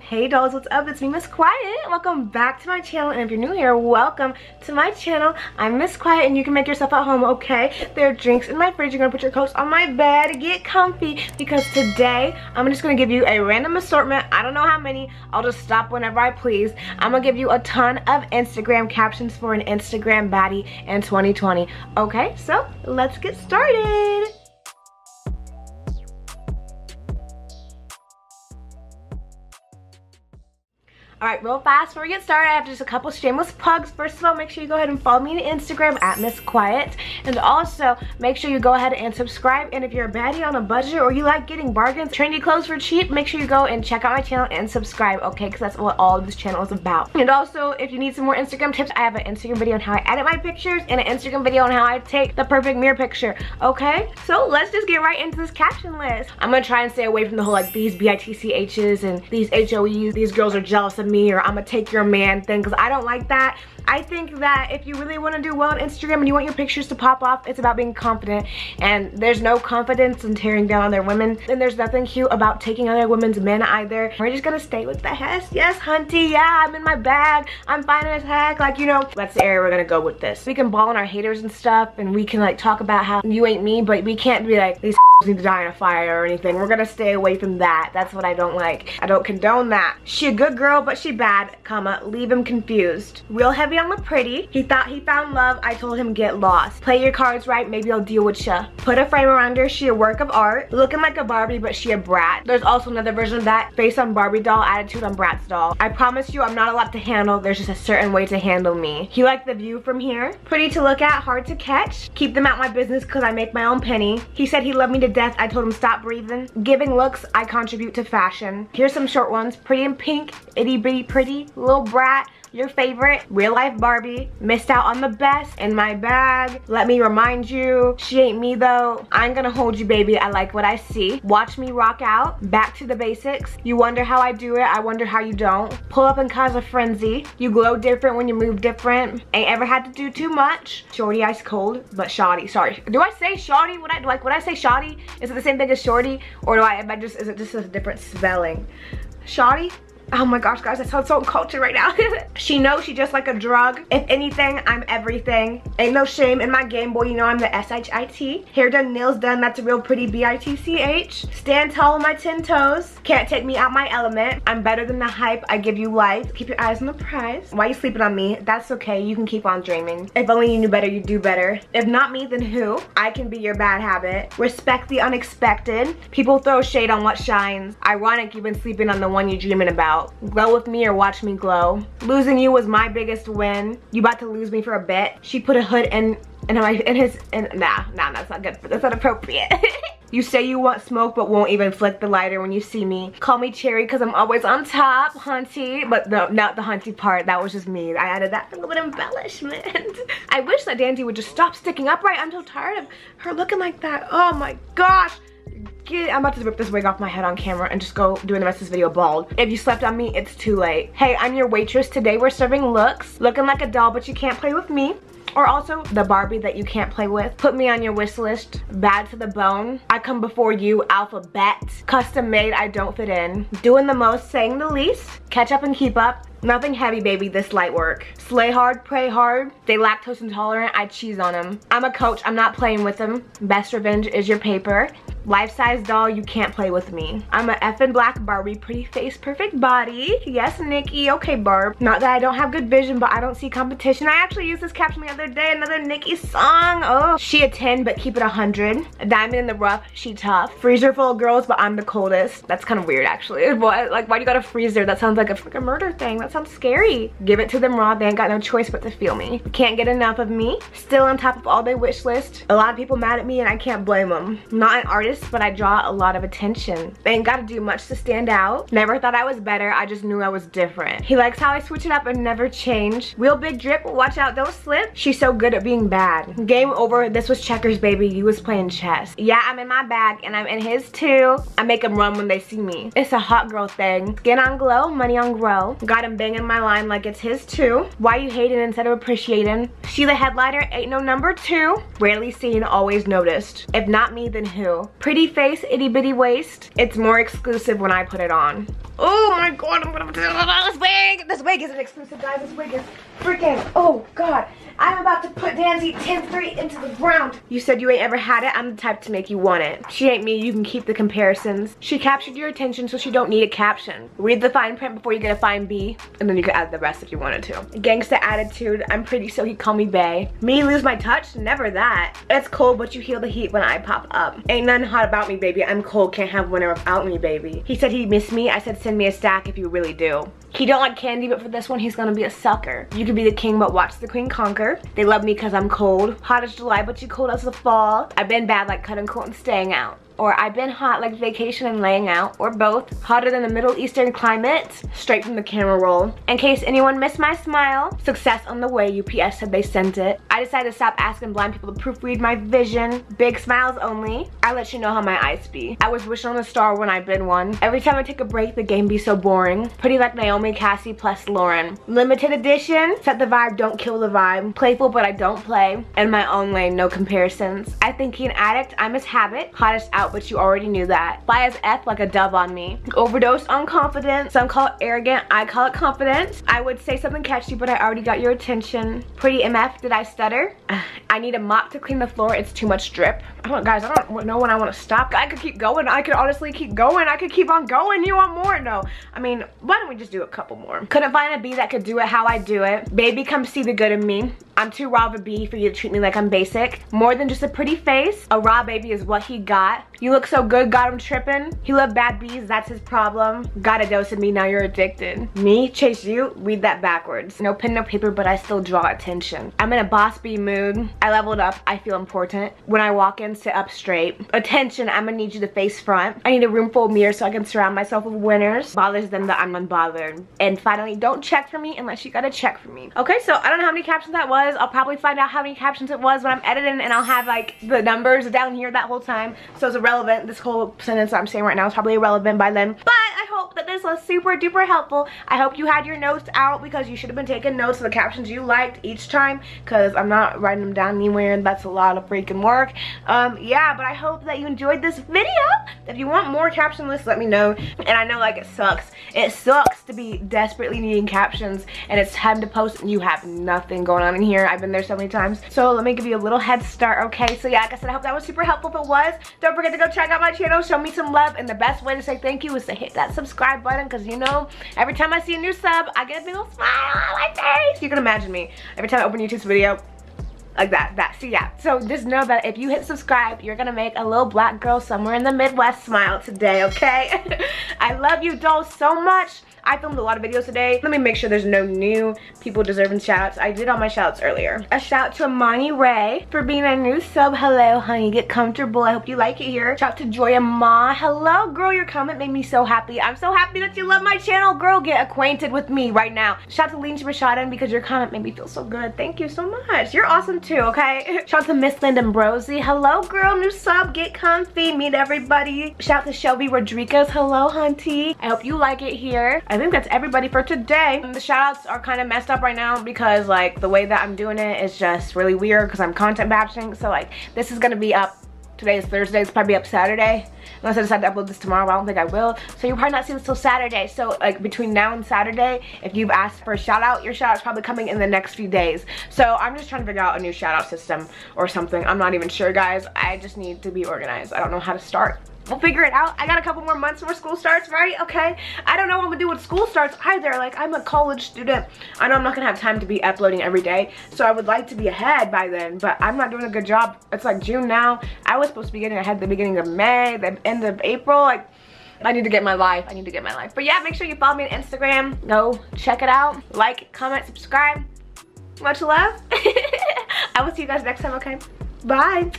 Hey dolls, what's up? It's me, Miss Kwiatt. Welcome back to my channel, and if you're new here, welcome to my channel. I'm Miss Kwiatt, and you can make yourself at home, okay? There are drinks in my fridge. You're gonna put your coats on my bed. Get comfy, because today I'm just gonna give you a random assortment. I don't know how many. I'll just stop whenever I please. I'm gonna give you a ton of Instagram captions for an Instagram baddie in 2020. Okay, so let's get started. Alright, real fast before we get started, I have just a couple shameless plugs. First of all, make sure you go ahead and follow me on Instagram at Miss Kwiatt. And also, make sure you go ahead and subscribe. And if you're a baddie on a budget or you like getting bargains, trendy clothes for cheap, make sure you go and check out my channel and subscribe, okay? Because that's what all of this channel is about. And also, if you need some more Instagram tips, I have an Instagram video on how I edit my pictures and an Instagram video on how I take the perfect mirror picture, okay? So let's just get right into this caption list. I'm gonna try and stay away from the whole like these BITCHs and these HOEs, these girls are jealous of me, or I'm gonna take your man thing, because I don't like that. I think that if you really want to do well on Instagram and you want your pictures to pop off, it's about being confident, and there's no confidence in tearing down other women, and there's nothing cute about taking other women's men either. We're just gonna stay with the Hess. Yes, hunty, yeah, I'm in my bag, I'm fine as heck, like, you know, that's the area we're gonna go with this. We can ball on our haters and stuff, and we can like talk about how you ain't me, but we can't be like, these need to die in a fire or anything. We're gonna stay away from that. That's what I don't like. I don't condone that. She a good girl, but she bad, comma, leave him confused. Real heavy on the pretty. He thought he found love, I told him get lost. Play your cards right, maybe I'll deal with ya. Put a frame around her, she a work of art. Looking like a Barbie, but she a brat. There's also another version of that, face on Barbie doll, attitude on Bratz doll. I promise you I'm not a lot to handle, there's just a certain way to handle me. He liked the view from here. Pretty to look at, hard to catch. Keep them out my business, cause I make my own penny. He said he loved me to death, I told him stop breathing. Giving looks, I contribute to fashion. Here's some short ones. Pretty in pink, itty bitty pretty, little brat, your favorite, real life Barbie, missed out on the best, in my bag, let me remind you, she ain't me though, I'm gonna hold you baby, I like what I see, watch me rock out, back to the basics, you wonder how I do it, I wonder how you don't, pull up and cause a frenzy, you glow different when you move different, ain't ever had to do too much, shorty ice cold, but shoddy, sorry, do I say shoddy, when I say shoddy, is it the same thing as shorty, or do I, am I just, is it just a different spelling, shoddy? Oh my gosh, guys, I sound so uncultured right now. She knows she just like a drug. If anything, I'm everything. Ain't no shame in my game, boy, you know I'm the S-H-I-T. Hair done, nails done, that's a real pretty B-I-T-C-H. Stand tall on my 10 toes. Can't take me out my element. I'm better than the hype, I give you life. Keep your eyes on the prize. Why you sleeping on me? That's okay, you can keep on dreaming. If only you knew better, you'd do better. If not me, then who? I can be your bad habit. Respect the unexpected. People throw shade on what shines. Ironic, you've been sleeping on the one you're dreaming about. Glow with me or watch me glow. Losing you was my biggest win. You about to lose me for a bit. She put a hood in nah, that's not good. That's not appropriate. You say you want smoke but won't even flick the lighter when you see me. Call me Cherry because I'm always on top, hunty. But no, not the hunty part, that was just me. I added that for a little bit of embellishment. I wish that Dandy would just stop sticking upright. I'm so tired of her looking like that. Oh my gosh. I'm about to rip this wig off my head on camera and just go doing the rest of this video bald. If you slept on me, it's too late. Hey, I'm your waitress. Today we're serving looks. Looking like a doll, but you can't play with me. Or also the Barbie that you can't play with. Put me on your wish list. Bad to the bone. I come before you, alphabet. Custom made, I don't fit in. Doing the most, saying the least. Catch up and keep up. Nothing heavy, baby, this light work. Slay hard, pray hard. They lactose intolerant, I cheese on them. I'm a coach, I'm not playing with them. Best revenge is your paper. Life-size doll, you can't play with me. I'm a effing black Barbie, pretty face, perfect body. Yes, Nikki, okay, Barb. Not that I don't have good vision, but I don't see competition. I actually used this caption the other day, another Nikki song. Oh, she a 10, but keep it 100. A diamond in the rough, she tough. Freezer full of girls, but I'm the coldest. That's kind of weird, actually. What? Like, why do you got a freezer? That sounds like a freaking murder thing. That sounds scary. Give it to them raw, they ain't got no choice but to feel me. Can't get enough of me. Still on top of all their wish list. A lot of people mad at me, and I can't blame them. Not an artist, but I draw a lot of attention. They ain't gotta do much to stand out. Never thought I was better, I just knew I was different. He likes how I switch it up and never change. Real big drip, watch out, don't slip. She's so good at being bad. Game over, this was checkers, baby, you was playing chess. Yeah, I'm in my bag and I'm in his too. I make them run when they see me. It's a hot girl thing. Skin on glow, money on grow. Got him banging my line like it's his too. Why you hating instead of appreciating? She the headliner, ain't no number two. Rarely seen, always noticed. If not me, then who? Pretty face, itty bitty waist. It's more exclusive when I put it on. Oh my God, I'm gonna put this wig. This wig isn't exclusive, guys. This wig is freaking, oh God. I'm about to put Danzy 10-3 into the ground. You said you ain't ever had it. I'm the type to make you want it. She ain't me, you can keep the comparisons. She captured your attention, so she don't need a caption. Read the fine print before you get a fine B, and then you could add the rest if you wanted to. Gangsta attitude, I'm pretty so he call me bae. Me lose my touch? Never that. It's cold, but you heal the heat when I pop up. Ain't nothing hot about me, baby. I'm cold, can't have winter without me, baby. He said he missed me. I said send me a stack if you really do. He don't like candy, but for this one, he's gonna be a sucker. You could be the king, but watch the queen conquer. They love me cause I'm cold. Hot as July, but you cold as the fall. I've been bad like cutting coat and staying out. Or I've been hot like vacation and laying out. Or both. Hotter than the Middle Eastern climate. Straight from the camera roll. In case anyone missed my smile. Success on the way. UPS said they sent it. I decided to stop asking blind people to proofread my vision. Big smiles only. I let you know how my eyes be. I was wishing on a star when I've been one. Every time I take a break, the game be so boring. Pretty like Naomi, Cassie, plus Lauren. Limited edition. Set the vibe, don't kill the vibe. Playful, but I don't play. In my own lane, no comparisons. I think he an addict. I'm his habit. Hottest out. But you already knew that. Fly as F like a dove on me. Overdose on confidence. Some call it arrogant, I call it confidence. I would say something catchy, but I already got your attention. Pretty MF, did I stutter? I need a mop to clean the floor, it's too much drip. Oh, guys, I don't know when I want to stop. I could keep going, I could honestly keep going. I could keep on going, you want more? No, I mean, why don't we just do a couple more? Couldn't find a B that could do it how I do it. Baby, come see the good in me. I'm too raw of a B for you to treat me like I'm basic. More than just a pretty face. A raw baby is what he got. You look so good, got him tripping. He loved bad bees, that's his problem. Got a dose of me, now you're addicted. Me, chase you, read that backwards. No pen, no paper, but I still draw attention. I'm in a boss bee mood. I leveled up, I feel important. When I walk in, sit up straight. Attention, I'm gonna need you to face front. I need a room full of mirrors so I can surround myself with winners. Bothers them that I'm unbothered. And finally, don't check for me unless you gotta check for me. Okay, so I don't know how many captions that was. I'll probably find out how many captions it was when I'm editing, and I'll have like the numbers down here that whole time, so it's irrelevant. This whole sentence I'm saying right now is probably irrelevant by then, but I hope that this was super duper helpful. I hope you had your notes out, because you should have been taking notes of the captions you liked each time, because I'm not writing them down anywhere, and that's a lot of freaking work. Yeah, but I hope that you enjoyed this video. If you want more caption lists, let me know. And I know, like, it sucks to be desperately needing captions and it's time to post and you have nothing going on in here. I've been there so many times. So let me give you a little head start, okay? So yeah, like I said, I hope that was super helpful. If it was, don't forget to go check out my channel, show me some love, and the best way to say thank you is to hit that subscribe button, because you know, every time I see a new sub, I get a big old smile on my face. You can imagine me every time I open YouTube's video like that. So yeah, so just know that if you hit subscribe, you're gonna make a little black girl somewhere in the Midwest smile today, okay? I love you dolls so much. I filmed a lot of videos today. Let me make sure there's no new people deserving shoutouts. I did all my shoutouts earlier. A shout out to Amani Ray for being a new sub. Hello, honey. Get comfortable. I hope you like it here. Shout out to Joya Ma. Hello, girl. Your comment made me so happy. I'm so happy that you love my channel. Girl, get acquainted with me right now. Shout out to Leansha Rashadden because your comment made me feel so good. Thank you so much. You're awesome too, okay? Shout out to Miss Linda Brosie. Hello, girl. New sub. Get comfy. Meet everybody. Shout out to Shelby Rodriguez. Hello, hunty. I hope you like it here. I think that's everybody for today. The shoutouts are kind of messed up right now because like the way that I'm doing it is just really weird because I'm content batching. So like this is gonna be up, today is Thursday, it's probably up Saturday. Unless I decide to upload this tomorrow, I don't think I will. So you'll probably not see this till Saturday. So like between now and Saturday, if you've asked for a shout out, your shout out's probably coming in the next few days. So I'm just trying to figure out a new shout out system or something. I'm not even sure, guys. I just need to be organized. I don't know how to start. We'll figure it out. I got a couple more months before school starts, right? Okay. I don't know what I'm gonna do when school starts either. Like, I'm a college student. I know I'm not gonna have time to be uploading every day, so I would like to be ahead by then, but I'm not doing a good job. It's like June now. I was supposed to be getting ahead at the beginning of May, the end of April. Like, I need to get my life. I need to get my life. But yeah, make sure you follow me on Instagram. Go check it out. Like, comment, subscribe. Much love. I will see you guys next time, okay? Bye.